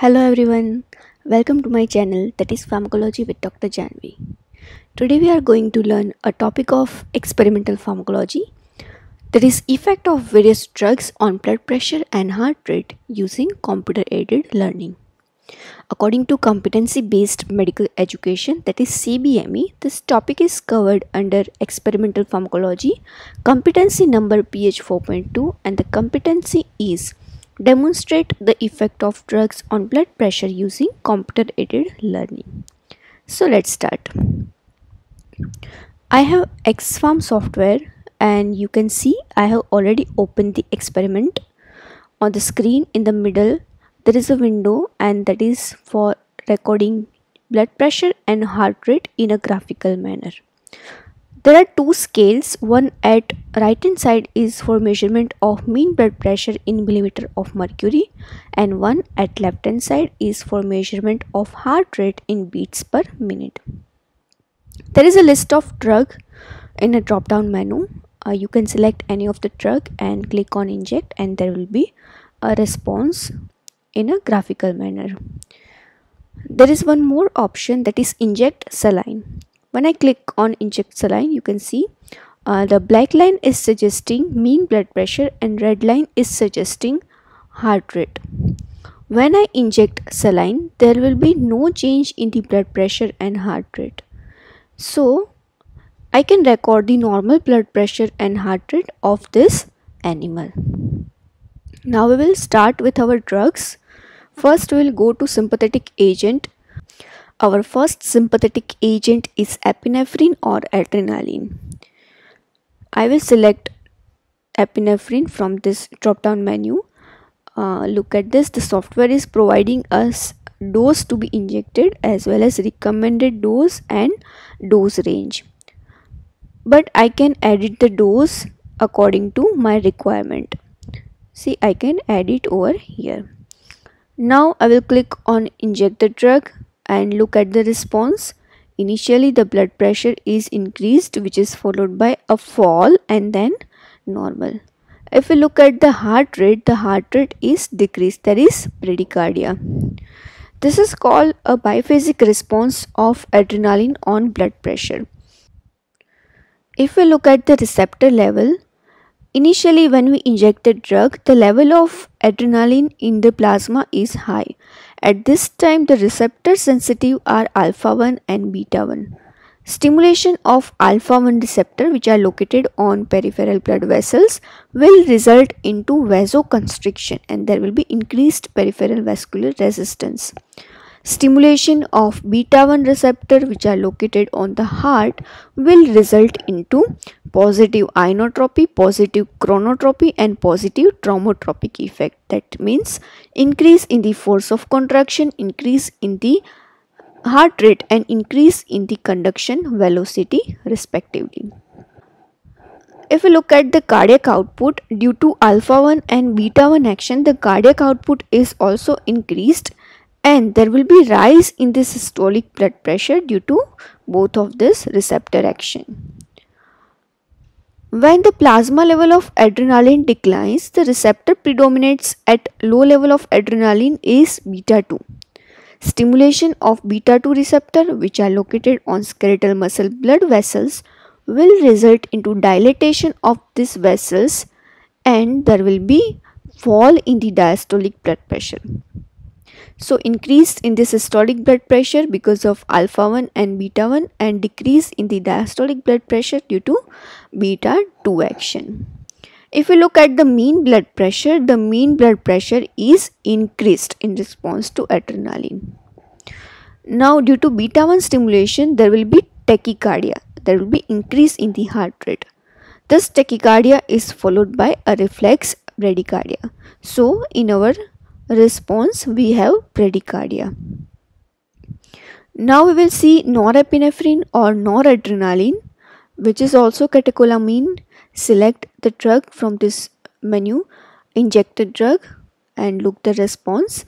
Hello everyone, welcome to my channel, that is Pharmacology with Dr. Janvi. Today we are going to learn a topic of experimental pharmacology, that is effect of various drugs on blood pressure and heart rate using computer aided learning. According to competency based medical education, that is CBME, this topic is covered under experimental pharmacology, competency number PH 4.2, and the competency is demonstrate the effect of drugs on blood pressure using computer-aided learning. So let's start. I have ExPharm software and you can see I have already opened the experiment. On the screen in the middle there is a window and that is for recording blood pressure and heart rate in a graphical manner. There are two scales, one at right hand side is for measurement of mean blood pressure in millimeter of mercury and one at left hand side is for measurement of heart rate in beats per minute. There is a list of drug in a drop down menu. You can select any of the drug and click on inject and there will be a response in a graphical manner. There is one more option, that is inject saline. When I click on inject saline, you can see the black line is suggesting mean blood pressure and red line is suggesting heart rate. When I inject saline, there will be no change in the blood pressure and heart rate. So, I can record the normal blood pressure and heart rate of this animal. Now we will start with our drugs. First, we will go to sympathetic agent. Our first sympathetic agent is epinephrine or adrenaline. I will select epinephrine from this drop down menu. Look at this, the software is providing us dose to be injected as well as recommended dose and dose range. But I can edit the dose according to my requirement. See, I can add it over here. Now I will click on inject the drug. And look at the response. Initially the blood pressure is increased, which is followed by a fall and then normal. If we look at the heart rate is decreased, that is bradycardia. This is called a biphasic response of adrenaline on blood pressure. If we look at the receptor level, initially when we inject the drug, the level of adrenaline in the plasma is high. At this time the receptor sensitive are alpha 1 and beta 1. Stimulation of alpha 1 receptor, which are located on peripheral blood vessels, will result into vasoconstriction and there will be increased peripheral vascular resistance. Stimulation of beta 1 receptor, which are located on the heart, will result into positive inotropy, positive chronotropy and positive thrombotropic effect. That means increase in the force of contraction, increase in the heart rate and increase in the conduction velocity respectively. If we look at the cardiac output, due to alpha 1 and beta 1 action, the cardiac output is also increased. And there will be rise in the systolic blood pressure due to both of this receptor action. When the plasma level of adrenaline declines, the receptor predominates at low level of adrenaline is beta 2. Stimulation of beta 2 receptor, which are located on skeletal muscle blood vessels, will result into dilatation of these vessels and there will be fall in the diastolic blood pressure. So increase in the systolic blood pressure because of alpha 1 and beta 1 and decrease in the diastolic blood pressure due to beta 2 action. If we look at the mean blood pressure is increased in response to adrenaline. Now due to beta 1 stimulation, there will be tachycardia. There will be increase in the heart rate. This tachycardia is followed by a reflex bradycardia. So in our response we have bradycardia. Now we will see norepinephrine or noradrenaline, which is also catecholamine. Select the drug from this menu, inject the drug and look the response.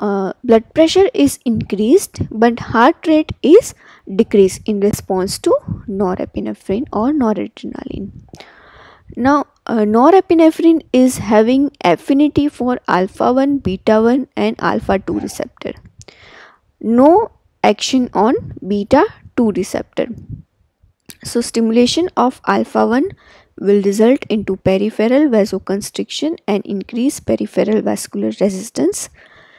Blood pressure is increased but heart rate is decreased in response to norepinephrine or noradrenaline. Now norepinephrine is having affinity for alpha-1, beta-1 and alpha-2 receptor. No action on beta-2 receptor. So stimulation of alpha-1 will result into peripheral vasoconstriction and increased peripheral vascular resistance.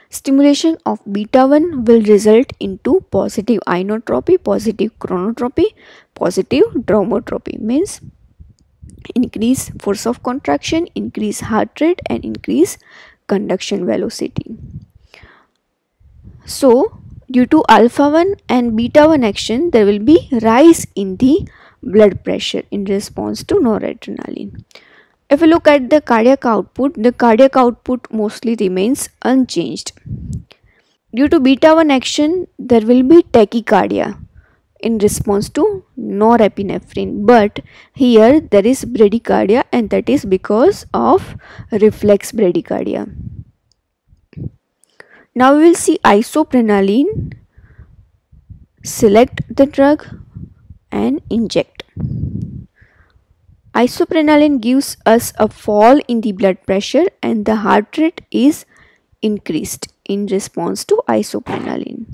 Stimulation of beta-1 will result into positive inotropy, positive chronotropy, positive dromotropy, means increase force of contraction, increase heart rate and increase conduction velocity. So due to alpha-1 and beta-1 action, there will be rise in the blood pressure in response to noradrenaline. If you look at the cardiac output mostly remains unchanged. Due to beta-1 action, there will be tachycardia in response to norepinephrine, but here there is bradycardia, and that is because of reflex bradycardia. Now we will see isoprenaline. Select the drug and inject. Isoprenaline gives us a fall in the blood pressure and the heart rate is increased in response to isoprenaline.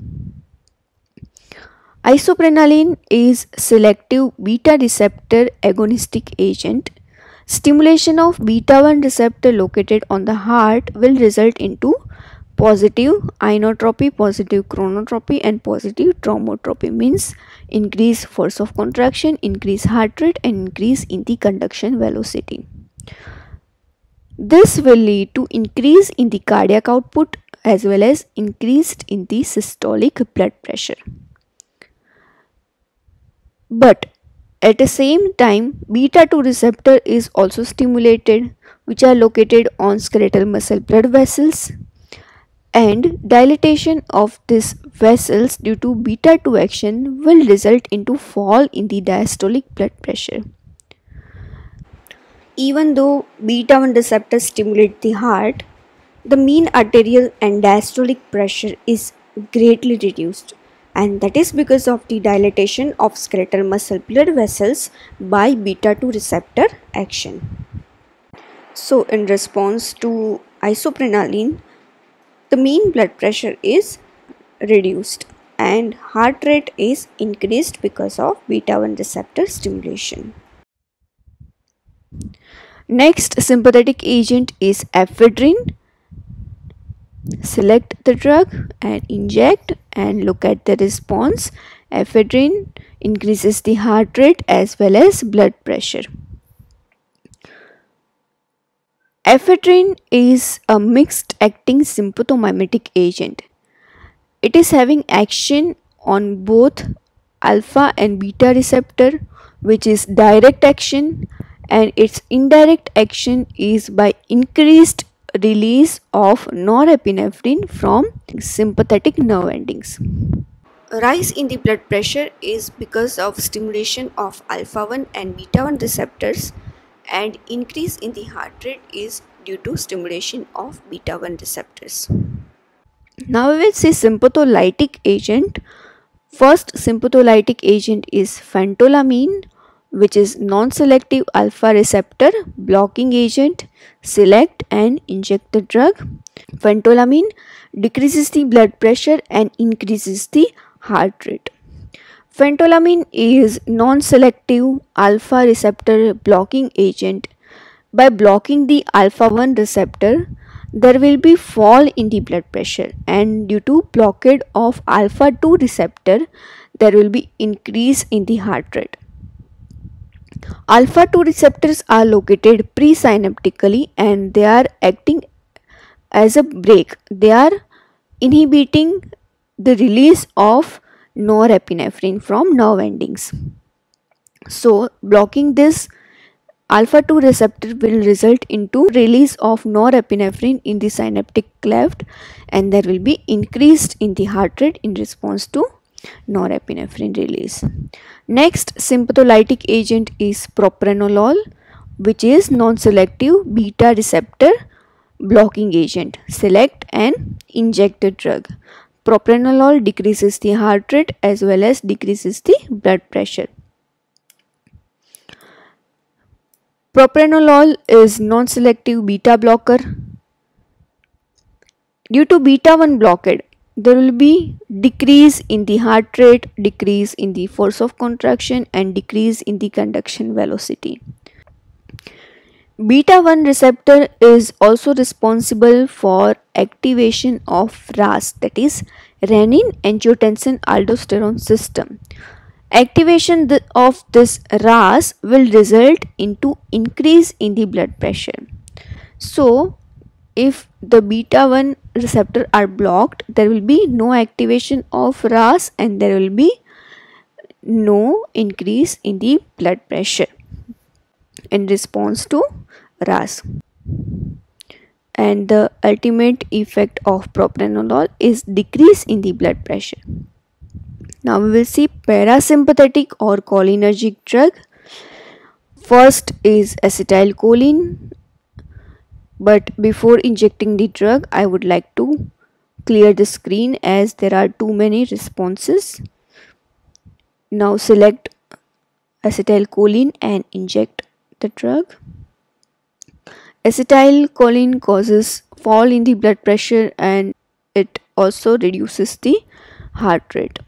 Isoprenaline is selective beta receptor agonistic agent. Stimulation of beta-1 receptor located on the heart will result into positive inotropy, positive chronotropy and positive dromotropy, means increase force of contraction, increase heart rate and increase in the conduction velocity. This will lead to increase in the cardiac output as well as increased in the systolic blood pressure. But at the same time, beta-2 receptor is also stimulated, which are located on skeletal muscle blood vessels. And dilatation of these vessels due to beta-2 action will result into fall in the diastolic blood pressure. Even though beta-1 receptors stimulate the heart, the mean arterial and diastolic pressure is greatly reduced, and that is because of the dilatation of skeletal muscle blood vessels by beta-2 receptor action. So in response to isoprenaline, the mean blood pressure is reduced and heart rate is increased because of beta-1 receptor stimulation. Next sympathetic agent is ephedrine. Select the drug and inject and look at the response. Ephedrine increases the heart rate as well as blood pressure. Ephedrine is a mixed acting sympathomimetic agent. It is having action on both alpha and beta receptor, which is direct action, and its indirect action is by increased release of norepinephrine from sympathetic nerve endings. Rise in the blood pressure is because of stimulation of alpha-1 and beta-1 receptors, and increase in the heart rate is due to stimulation of beta-1 receptors. Now we will see sympatholytic agent. First sympatholytic agent is phentolamine, which is non-selective alpha receptor blocking agent. Select and inject the drug. Phentolamine decreases the blood pressure and increases the heart rate. Phentolamine is non-selective alpha receptor blocking agent. By blocking the alpha-1 receptor, there will be fall in the blood pressure, and due to blockade of alpha-2 receptor, there will be increase in the heart rate. Alpha-2 receptors are located presynaptically and they are acting as a brake. They are inhibiting the release of norepinephrine from nerve endings. So blocking this alpha-2 receptor will result into release of norepinephrine in the synaptic cleft, and there will be increased in the heart rate in response to norepinephrine release. Next sympatholytic agent is propranolol, which is non-selective beta receptor blocking agent. Select and inject the drug. Propranolol decreases the heart rate as well as decreases the blood pressure. Propranolol is non-selective beta blocker. Due to beta-1 blockade, there will be decrease in the heart rate, decrease in the force of contraction, and decrease in the conduction velocity. Beta-1 receptor is also responsible for activation of RAS, that is renin-angiotensin-aldosterone system. Activation of this RAS will result into increase in the blood pressure. So, if the beta-1 receptor are blocked, there will be no activation of RAS and there will be no increase in the blood pressure in response to RAS. And the ultimate effect of propranolol is decrease in the blood pressure. Now we will see parasympathetic or cholinergic drug. First is acetylcholine. But before injecting the drug, I would like to clear the screen as there are too many responses. Now select acetylcholine and inject the drug. Acetylcholine causes fall in the blood pressure and it also reduces the heart rate.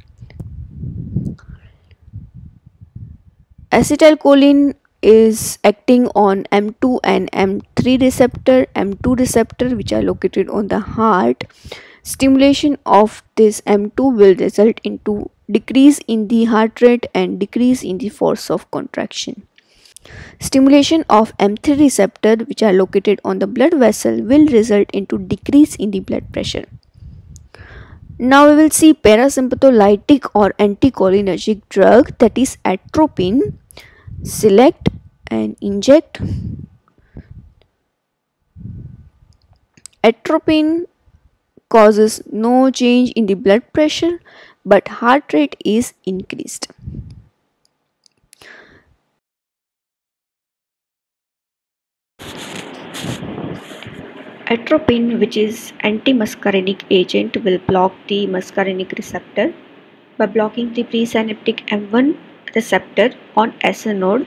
Acetylcholine is acting on M2 and M3 receptor, M2 receptor which are located on the heart. Stimulation of this M2 will result into decrease in the heart rate and decrease in the force of contraction. Stimulation of M3 receptor which are located on the blood vessel will result into decrease in the blood pressure. Now we will see parasympatholytic or anticholinergic drug, that is atropine. Select and inject. Atropine causes no change in the blood pressure, but heart rate is increased. Atropine, which is anti-muscarinic agent, will block the muscarinic receptor by blocking the presynaptic M1 receptor on SA node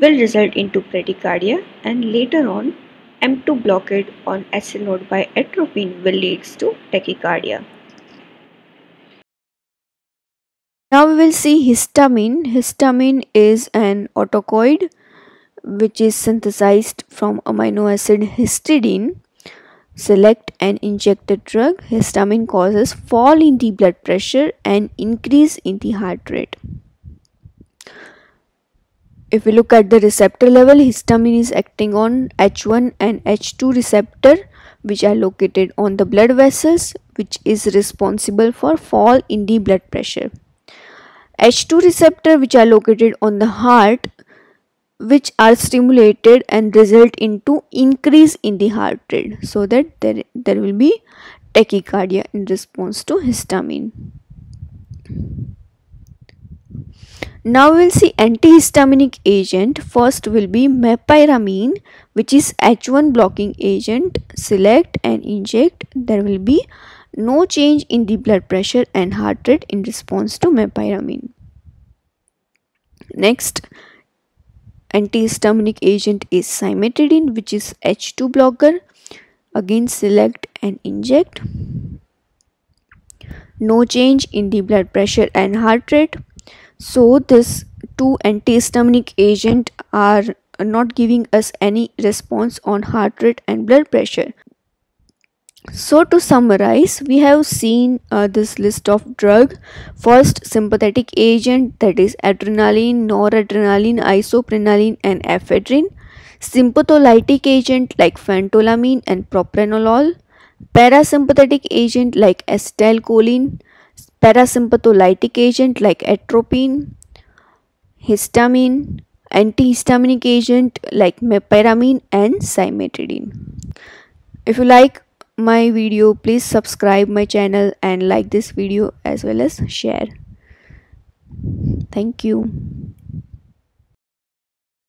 will result into bradycardia, and later on M2 blockade on SA node by atropine will lead to tachycardia. Now we will see histamine. Histamine is an autocoid which is synthesized from amino acid histidine. Select and inject the drug. Histamine causes fall in the blood pressure and increase in the heart rate. If we look at the receptor level, histamine is acting on H1 and H2 receptor which are located on the blood vessels, which is responsible for fall in the blood pressure. H2 receptor which are located on the heart, which are stimulated and result into increase in the heart rate, so that there will be tachycardia in response to histamine. Now we will see antihistaminic agent. First will be mepyramine, which is H1 blocking agent. Select and inject. There will be no change in the blood pressure and heart rate in response to mepyramine. Next antihistaminic agent is cimetidine, which is H2 blocker. Again select and inject. No change in the blood pressure and heart rate. So these two antihistaminic agents are not giving us any response on heart rate and blood pressure. So to summarize, we have seen this list of drug. First, sympathetic agent, that is adrenaline, noradrenaline, isoprenaline and ephedrine. Sympatholytic agent like phentolamine and propranolol. Parasympathetic agent like acetylcholine. Parasympatholytic agent like atropine, histamine, antihistaminic agent like mepyramine and cimetidine. If you like my video, please subscribe my channel and like this video as well as share. Thank you.